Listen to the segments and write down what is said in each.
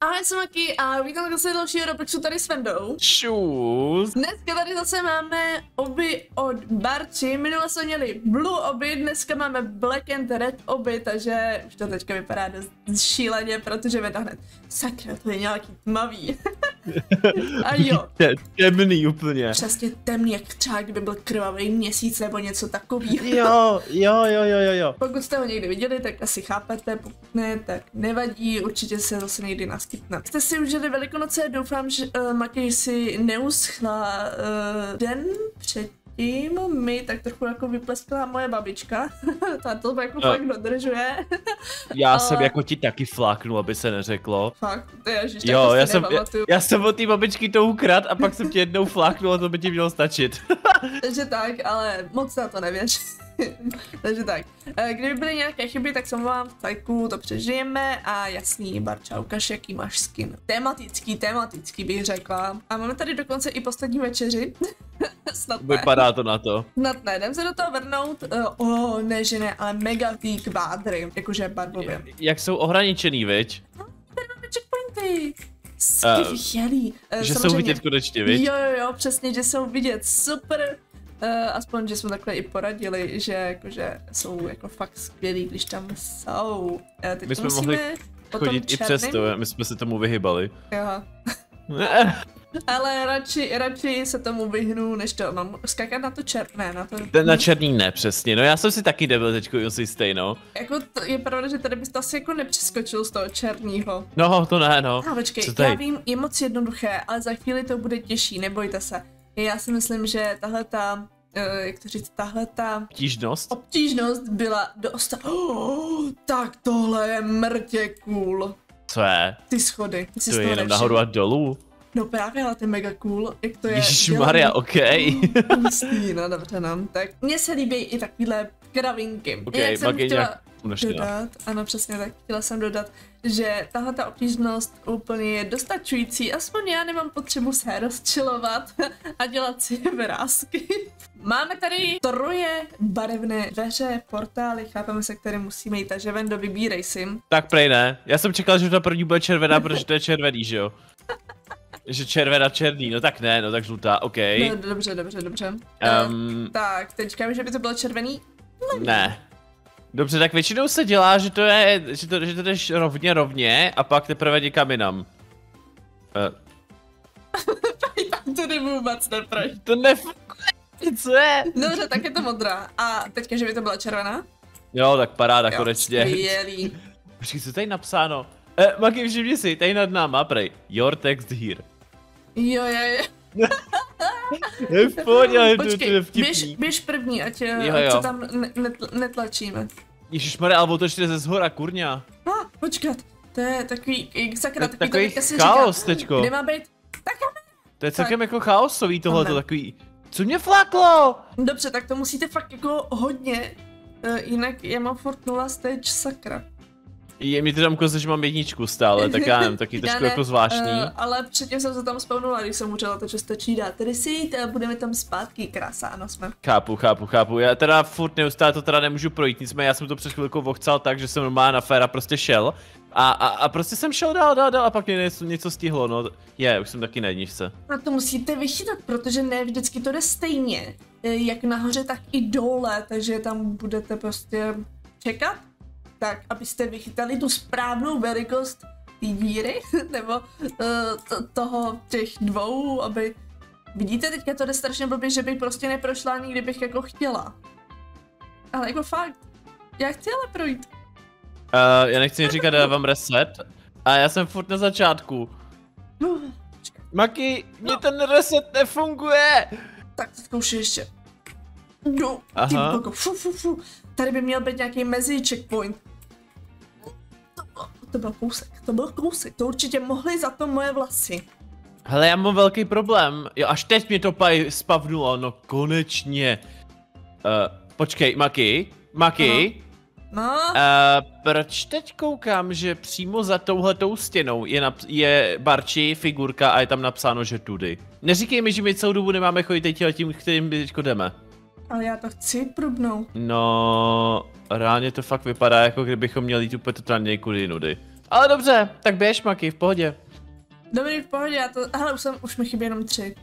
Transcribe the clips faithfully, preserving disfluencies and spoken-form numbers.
Ahoj, jsem Makky a vítám zase dalšího Robloxu tady s Vendou. Čus. Dneska tady zase máme oby od Barči. Minule jsme měli blue oby, dneska máme black and red oby, takže už to teďka vypadá dost šíleně, protože Venda hned. Sakra, to je nějaký tmavý. A jo. Temný úplně. Přesně temný, jak třeba kdyby byl krvavý měsíc nebo něco takového. Jo, jo, jo, jo, jo, jo. Pokud jste ho někdy viděli, tak asi chápete, pokud ne, tak nevadí, určitě se zase někdy nás. Jste si užili Velikonoce, doufám, že uh, Makky si neuschla uh, den předtím, mi tak trochu jako vypleskla moje babička, ta to jako fakt uh, dodržuje. Já uh, jsem jako ti taky fláknu, aby se neřeklo. Fakt, ježiš, tak jo, já jsem, já, já jsem od té babičky to ukrad a pak jsem ti jednou fláknul a to by ti mělo stačit. Takže tak, ale moc na to nevěř. Takže tak, kdyby byly nějaké chyby, tak jsem vám v tajku, to přežijeme a jasný, Barča, ukaž, jaký máš skin. Tematický, tematický bych řekla. A máme tady dokonce i poslední večeři. Snad ne. Vypadá to na to. Snad ne, jdem se do toho vrnout. Uh, oh, ne, že ne, ale mega tý kvádry, jakože barvově. Jak jsou ohraničený, viď? No, tady máme checkpointy. Skvělý. Uh, že samozřejmě jsou vidět konečně, viď? Jo, jo, jo, přesně, že jsou vidět, super. Uh, aspoň, že jsme takhle i poradili, že jakože jsou jako fakt skvělí, když tam jsou. Uh, teď my jsme mohli chodit i přesto, my jsme se tomu vyhybali. Jo. Ale radši, radši se tomu vyhnu, než to mám skákat na to černé. Na, to... na černý ne, přesně. No já jsem si taky nebyl teďko si stejno. Jako to je pravda, že tady bys to asi jako nepřeskočil z toho černýho. No to ne, no. A počkej, já vím, je moc jednoduché, ale za chvíli to bude těžší, nebojte se. Já si myslím, že tahle ta, jak to říct, tahle ta obtížnost. obtížnost byla dost. Oh, tak tohle je mrtě cool. Co je? Ty schody. Ty to je jenom nevšim. Nahoru a dolů. No právě, ale to je mega cool, jak to je. Ježišmarja, okej. Okay. No dobře, no. Tak mně se líbí i takovýhle kravinky. Okay, jak jsem chtěla dodat, ano přesně tak, chtěla jsem dodat, že tahle ta obtížnost úplně je dostačující, aspoň já nemám potřebu se rozčilovat a dělat si vrásky. Máme tady troje barevné dveře, portály, chápeme se, které musíme jít, takže Vendo, vybírej si. Tak prej ne, já jsem čekal, že ta první bude červená, protože to je červený, že jo? Že červená, černý, no tak ne, no tak žlutá, ok. No, dobře, dobře, dobře. Um, tak, teďka, že by to bylo červený? No. Ne. Dobře, tak většinou se dělá, že to je, že to, že to jdeš rovně, rovně a pak teprve někam jinam. Uh. To vůbec neproč. To nef... Co je? Dobře, tak je to modrá. A teďka, že by to byla červená? Jo, tak paráda, jo, konečně. Skvělý. Počkej, co je tady napsáno? Eh, Makky, všimni si, tady nad náma, prej. Your text here. Jo, jo, jo. Nepodělej, to je vtipný. Běž první, ať jo, jo. Co tam ne netl netlačíme. Ježišmarja, ale otočte ze zhora, kurňa. No, ah, počkat, to je takový, sakra, takový, takový to si chaos teďko. Nemá být, tak to je celkem tak jako chaosový tohleto, takový, co mě fláklo? Dobře, tak to musíte fakt jako hodně, uh, jinak já mám furt nula stage, sakra. Je mi to tam ukazuje, že mám jedničku stále, tak já nevím, taky trošku jako zvláštní. Uh, ale předtím jsem se tam spavnula, když jsem učila, takže stačí dát reset a budeme tam zpátky, krása, ano jsme. Chápu, chápu, chápu, já teda furt neustále to teda nemůžu projít, nicméně já jsem to před chvilkou vochcal tak, že jsem normálně na féra prostě šel. A, a, a prostě jsem šel dál, dál, dál a pak mě něco, něco stihlo, no. Je, už jsem taky na jedničce. A to musíte vychytat, protože ne vždycky to jde stejně. Jak nahoře, tak i dole, takže tam budete prostě čekat. Tak, abyste vychytali tu správnou velikost té díry, nebo uh, toho těch dvou, aby... Vidíte, teďka to jde strašně blbě, že bych prostě neprošla ani kdybych jako chtěla. Ale jako fakt, já chci ale projít. Uh, já nechci říkat, já vám reset, a já jsem furt na začátku. No, Makky, mě no. Ten reset nefunguje! Tak to zkoušej ještě. No, ty boko, fu, fu, fu. Tady by měl být nějaký mezi checkpoint. To, to byl kousek, to byl kousek, to určitě mohly za to moje vlasy. Hele, já mám velký problém, jo, až teď mě to spavnulo, no konečně. Uh, počkej, Makky, Makky. No. Uh, proč teď koukám, že přímo za touhletou stěnou je, je Barči figurka a je tam napsáno, že tudy. Neříkej mi, že my celou dobu nemáme chodit tím, kterým teď jdeme. Ale já to chci probnout. No, reálně to fakt vypadá, jako kdybychom měli jít úplně totálně kudy nudy. Ale dobře, tak běž, Makky, v pohodě. Dobrý, v pohodě, já to, hele, už, jsem, už mi chybí jenom tři.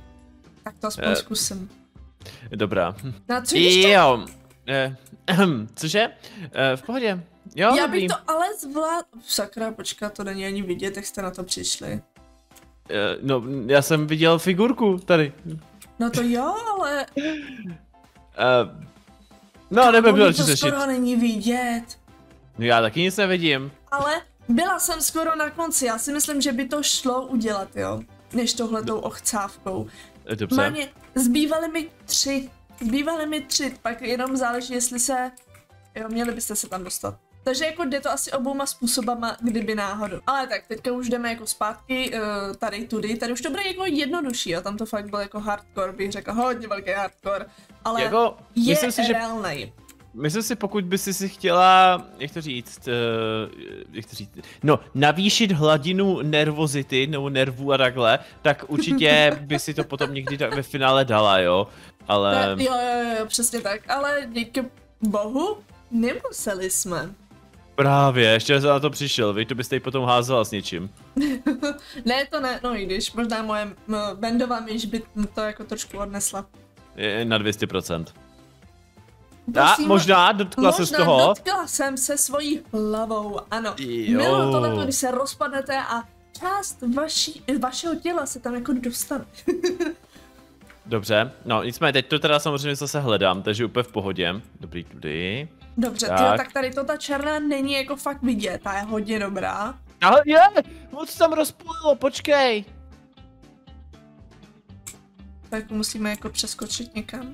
Tak to aspoň eh. zkusím. Dobrá. Na co ještě? Jo. Eh, ehm, cože? Eh, v pohodě. Jo, já dobrý. Bych to ale zvládl. Sakra, počkat, to není ani vidět, jak jste na to přišli. Eh, no, já jsem viděl figurku tady. No to jo, ale... Eh, no, nebylo to řešit. Skoro není vidět. No já taky nic nevidím. Ale byla jsem skoro na konci, já si myslím, že by to šlo udělat, jo. Než tohletou ochcávkou. Dobře. Mámě, zbývaly mi tři. Zbývaly mi tři, pak jenom záleží, jestli se... Jo, měli byste se tam dostat. Takže jako jde to asi obouma způsobama, kdyby náhodou. Ale tak, teďka už jdeme jako zpátky tady, tudy. Tady už to bude jako jednodušší, jo. Tam to fakt byl jako hardcore, bych řekl, hodně velký hardcore. Ale jako, je reálnej. Že... Myslím si, pokud by si si chtěla, jak to říct, jak to říct, no, navýšit hladinu nervozity, nebo nervů a takhle, tak určitě by si to potom někdy ve finále dala, jo, ale... Jo, jo, jo, přesně tak, ale díky bohu nemuseli jsme. Právě, ještě jsem na to přišel, víš, to byste ji potom házela s něčím. Ne, to ne, no i když, možná moje Vendová myš by to jako trošku odnesla. Je na dvě stě procent. Prosím, a možná dotkla možná se z toho. Dotkla jsem se svojí hlavou, ano. Miluji tohle, když se rozpadnete a část vaší, vašeho těla se tam jako dostane. Dobře, no nicméně, teď to teda samozřejmě zase hledám, takže úplně v pohodě. Dobrý, tudy. Dobře, tak. Tyjo, tak tady to ta černá není jako fakt vidět, ta je hodně dobrá. Ale je, moc tam rozpůlilo, počkej. Tak musíme jako přeskočit někam.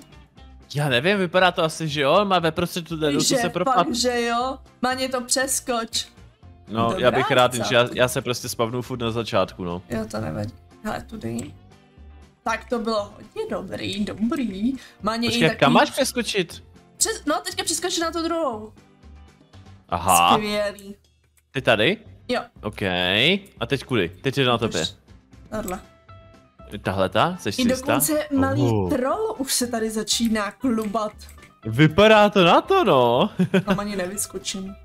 Já nevím, vypadá to asi, že jo, má ve prostě tu dedu, co se propadne. Že jo, má ně to přeskoč. No, dobrá, já bych rád, že já, já se prostě spavnu furt na začátku, no. Jo, to nevadí. Hele, tudy. Tak to bylo hodně dobrý, dobrý. Má ně i tak. Kam máš přeskočit? Přes, no, teďka přeskočit na tu druhou. Aha. Skvělý. Ty tady? Jo. OK. A teď kudy? Teď jde na tebe. Tohle. Tahleta? Seš tři sta? I dokonce malý oh. troll už se tady začíná klubat. Vypadá to na to, no. Tam ani nevyskočím.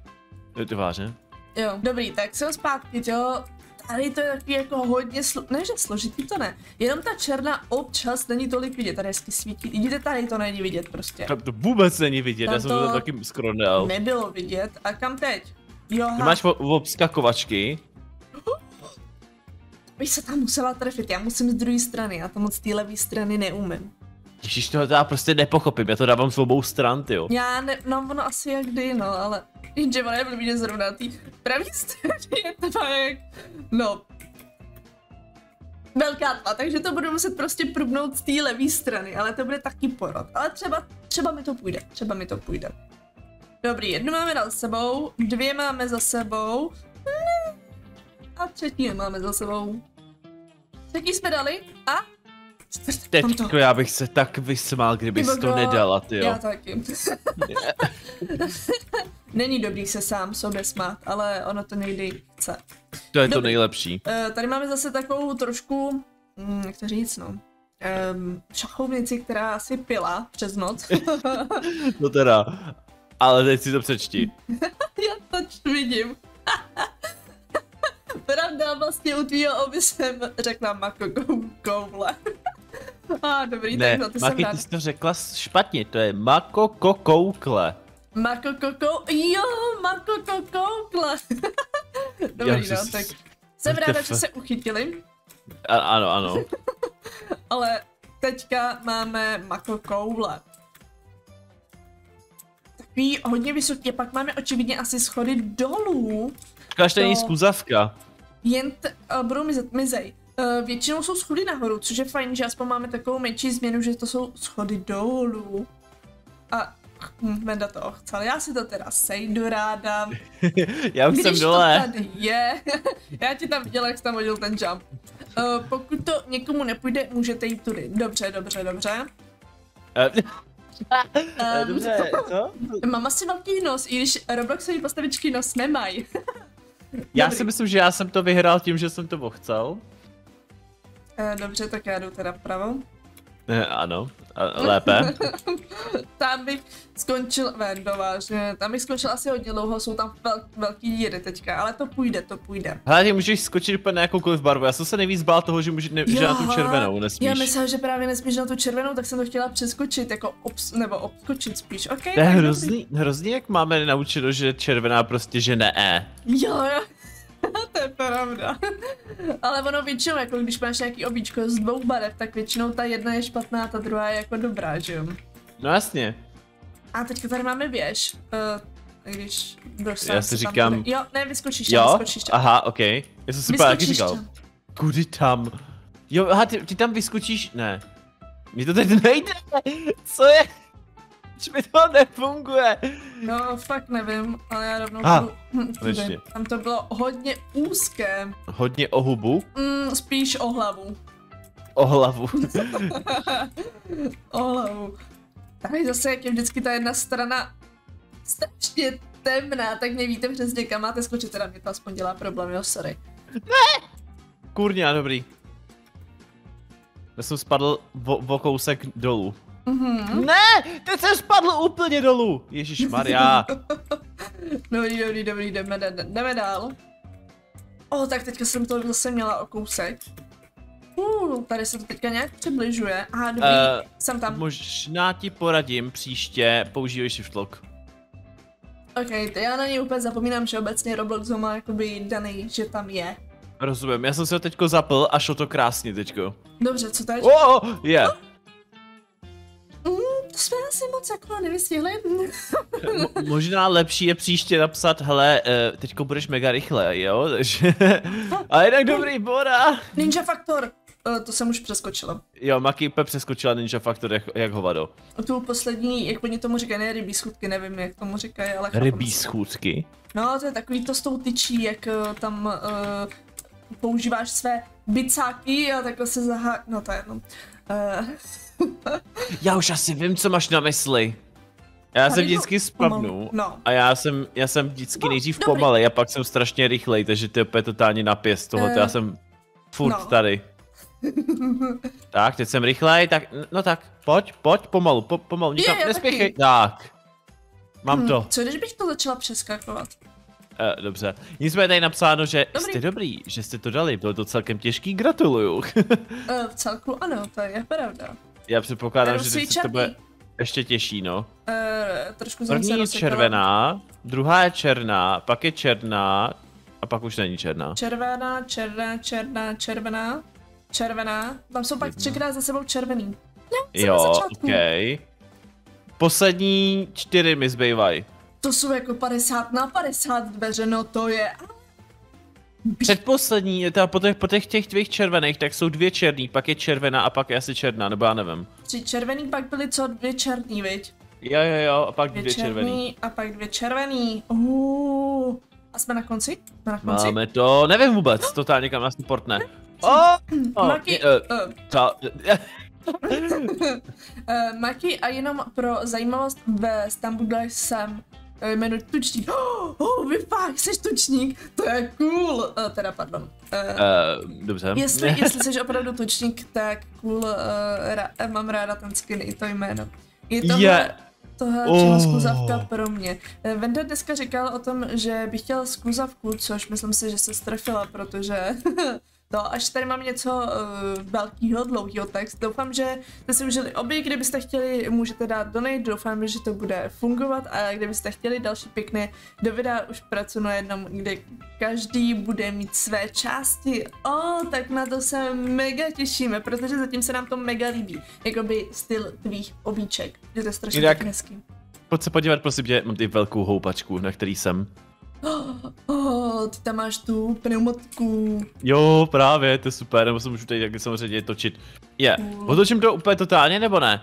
Je to vážně? Jo, dobrý, tak jsem zpátky, jo. Tady to je taky jako hodně slo... Ne, že složitý, to ne. Jenom ta černá občas není tolik vidět, tady hezky svítí. Vidíte, tady to není vidět prostě. Tam to vůbec není vidět, tam já jsem to taky skronal. Nebylo vidět, a kam teď? Jo, ty máš obskakovačky. Bych se tam musela trefit, já musím z druhé strany, já to moc z té levé strany neumím. Ježíš, to já prostě nepochopím, já to dávám s obou stran, tyjo. Já ne, no ono asi jak kdy, no, ale... Jenže ono je blbý zrovna tý pravý strany je tma jak... No... Velká tma, takže to budu muset prostě prubnout z té levé strany, ale to bude taky porod. Ale třeba, třeba mi to půjde, třeba mi to půjde. Dobrý, jednu máme za sebou, dvě máme za sebou. A třetí nemáme za sebou. Třetí jsme dali a... Teďko já bych se tak vysmál, kdyby jsi to nedala, ty jo. Já taky. Není dobrý se sám sobě smát, ale ono to někdy chce. To je dobrý. To nejlepší. Uh, tady máme zase takovou trošku, hm, jak to říct, no. Um, šachovnici, která asi pila přes noc. No teda, ale teď si to přečti. Já to vidím. Pravda, vlastně u tvýho oby jsem řekla Makko kokoule. A ah, dobrý, ne, tak za to Makky, jsem rád. Ty jsi to řekla špatně, to je Makko kokoukle. Makko kokou... Jo, Makko kokoukle. Dobrý, já, no, tak jsem ráda, že se uchytili. A, ano, ano. Ale teďka máme Makko koule. Takový hodně vysoký, pak máme očividně asi schody dolů. Až to není skluzavka. Jen uh, budou mizet, mizej. Uh, většinou jsou schody nahoru, což je fajn, že aspoň máme takovou menší změnu, že to jsou schody dolů. A hm, Venda to ochcel, já si to teda sejdu ráda. Já už když jsem dole. To tady je, já ti tam viděla, jak jsi tam hodil ten jump. Uh, pokud to někomu nepůjde, můžete jít tudy. Dobře, dobře, dobře. Uh. Um, dobře, co? Mám asi velký nos, i když Robloxový postavičky nos nemají. Já dobrý. Si myslím, že já jsem to vyhrál tím, že jsem to ochcel. E, dobře, tak já jdu teda vpravo. E, ano, lépe. Tam bych skončil, Vendo, vážně, tam bych skončil asi hodně dlouho, jsou tam vel, velký díry teďka, ale to půjde, to půjde. Hele, ty můžeš skočit úplně na jakoukoliv barvu, já jsem se nejvíc bál toho, že, může, ne, že na tu červenou nesmíš. Já myslím, že právě nesmíš na tu červenou, tak jsem to chtěla přeskočit, jako obs, nebo obskočit spíš, ok? To je hrozný, hrozný, jak máme naučeno, že červená prostě, že ne E. Jo, jo. To je pravda. Ale ono většinou, jako když máš nějaký obíčko z dvou barev, tak většinou ta jedna je špatná, ta druhá je jako dobrá, že jo? No jasně. A teďka tady máme věž. Uh, když dostanu, já si říkám... Tam, jo, ne, vyskočíš tam, vyskočíš tam. Aha, ok. Já jsem si taky říkal. Kudy tam? Jo, aha, ty, ty tam vyskočíš? Ne. Mně to teď nejde. Co je? Proč mi to nefunguje? No, fakt nevím, ale já rovnou ah, budu... Tam to bylo hodně úzké. Hodně o hubu? Mm, spíš o hlavu. O hlavu. O hlavu. Tady zase, jak je vždycky ta jedna strana strašně temná, tak nevíte přesně, kam máte skočit, teda mě to aspoň dělá problém, jo, sorry. Ne! Kurňa, dobrý. Já jsem spadl vo, vo kousek dolů. Mm-hmm. Ne, teď jsem spadl úplně dolů. Ježišmarja. Dobrý, dobrý, dobrý, jdeme, jdeme dál. O, tak teďka jsem to zase měla o kousek. Uh, tady se to teďka nějak přibližuje. Aha, dobrý, uh, jsem tam. Možná ti poradím příště, používej shift lock. Ok, já na něj úplně zapomínám, že obecně Roblox ho má jakoby daný, že tam je. Rozumím, já jsem se ho teďko zapl a šlo to krásně teďko. Dobře, co teď? Oh, je. Yeah. Oh. To jsme asi moc jako nevystihli. Možná lepší je příště napsat, hele, teďko budeš mega rychle, jo? A jinak dobrý, Bora. Ninja Faktor, to jsem už přeskočila. Jo, Makky přeskočila Ninja Faktor, jak, jak hovado. Tu poslední, jak oni tomu říkají, ne rybí schůdky, nevím, jak tomu říkají, ale... Rybí schůdky? No, to je takový to s tou tyčí, jak tam uh, používáš své bicáky a takhle se zahá... No, to je jedno. Uh... Já už asi vím, co máš na mysli. Já jsem vždycky spadnu no. a já jsem, já jsem vždycky no, nejdřív pomalej a pak jsem strašně rychlej, takže ty opět totálně napěst toho, uh, já jsem furt no. tady. Tak, teď jsem rychlej, tak, no tak, pojď, pojď, pomalu, po, pomalu, nikam, nespěchej, tak. Mám hmm, to. Co když bych to začala přeskakovat? Uh, dobře, nicméně tady napsáno, že dobrý. Jste dobrý, že jste to dali, bylo to celkem těžký, gratuluju. uh, v celku ano, to je pravda. Já předpokládám, že teď se to bude ještě těžší, no. Uh, trošku první je červená, druhá je černá, pak je černá a pak už není černá. Červená, černá, černá, červená, červená. Tam jsou pak třikrát za sebou červený. Ne, jo, začátku. Okay. Poslední čtyři mi zbývají. To jsou jako padesát na padesát dveře, no to je... Předposlední, teda po těch, po těch těch dvých červených, tak jsou dvě černý, pak je červená a pak je asi černá, nebo já nevím. Tři červený, pak byly co dvě černý, viď? Jo, jo, jo, a pak dvě, dvě červený, červený. A pak dvě červený, uh, a jsme na konci? Jsme na konci? Máme to, nevím vůbec, no. Totálně kam nás portne. Oh, oh, Makky, uh, uh, Makky a jenom pro zajímavost, ve Stambulu jsem jmenuji tučník. Oh, vy fakt jsi tučník, to je cool. Uh, teda, pardon. Uh, uh, dobře. Jestli, jestli jsi opravdu tučník, tak cool, uh, ra, mám ráda ten skin i to jméno. Je tohle, yeah. tohle oh. skluzavka pro mě. Venda dneska říkal o tom, že bych chtěl skluzavku, což myslím si, že se strefila, protože to až tady mám něco uh, velkýho, dlouhýho, tak doufám, že jste si užili obě, kdybyste chtěli, můžete dát donate, doufám, že to bude fungovat a kdybyste chtěli další pěkné do videa, už pracuji na jednom, kde každý bude mít své části, oh, tak na to se mega těšíme, protože zatím se nám to mega líbí, jakoby styl tvých obíček, že to je strašně hezký. Pojď se podívat, prosím tě, mám ty velkou houpačku, na který jsem. Oh, oh, ty tam máš tu pneumotku. Jo, právě, to je super, nebo se můžu tady taky samozřejmě točit. Je, yeah. uh. Otočím to úplně totálně, nebo ne?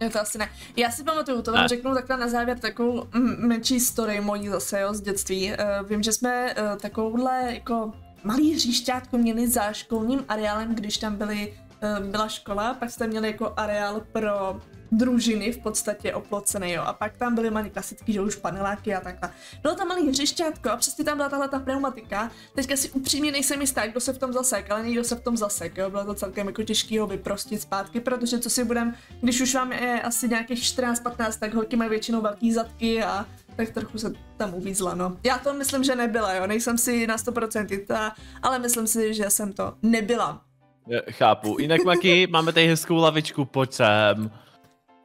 Jo, to asi ne. Já si pamatuju, to vám ne. řeknu takhle na závěr takovou menší story mojí zase, jo, z dětství. Uh, vím, že jsme uh, takovouhle jako malý hříšťátko měli za školním areálem, když tam byly, uh, byla škola, pak jste měli jako areál pro družiny v podstatě oplocené, jo. A pak tam byly malé klasické, že už paneláky a takhle. Bylo tam malý hřišťátko a přesně tam byla tahle ta pneumatika. Teďka si upřímně nejsem jistá, kdo se v tom zasek, ale někdo se v tom zasek, jo. Bylo to celkem jako těžký ho vyprostit zpátky, protože co si budem, když už vám je asi nějakých čtrnáct patnáct, tak holky mají většinou velký zadky a tak trochu se tam uvízla, no. Já to myslím, že nebyla, jo, nejsem si na sto procent jistá, ale myslím si, že jsem to nebyla. Chápu. Jinak, Makky, máme tady hezkou lavičku, pojď sem.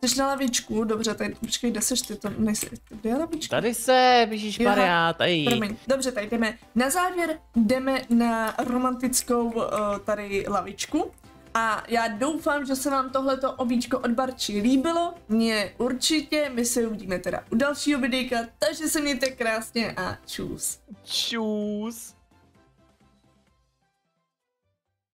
Jsi na lavičku, dobře, tady, počkej, kde seš ty, to nejsi, kde je lavička? Tady se, běžíš pará, tady. Promiň. Dobře, tady jdeme, na závěr jdeme na romantickou uh, tady lavičku. A já doufám, že se vám tohleto objíčko od Barči líbilo, mně určitě, my se uvidíme teda u dalšího videjka, takže se mějte krásně a čus. Čus.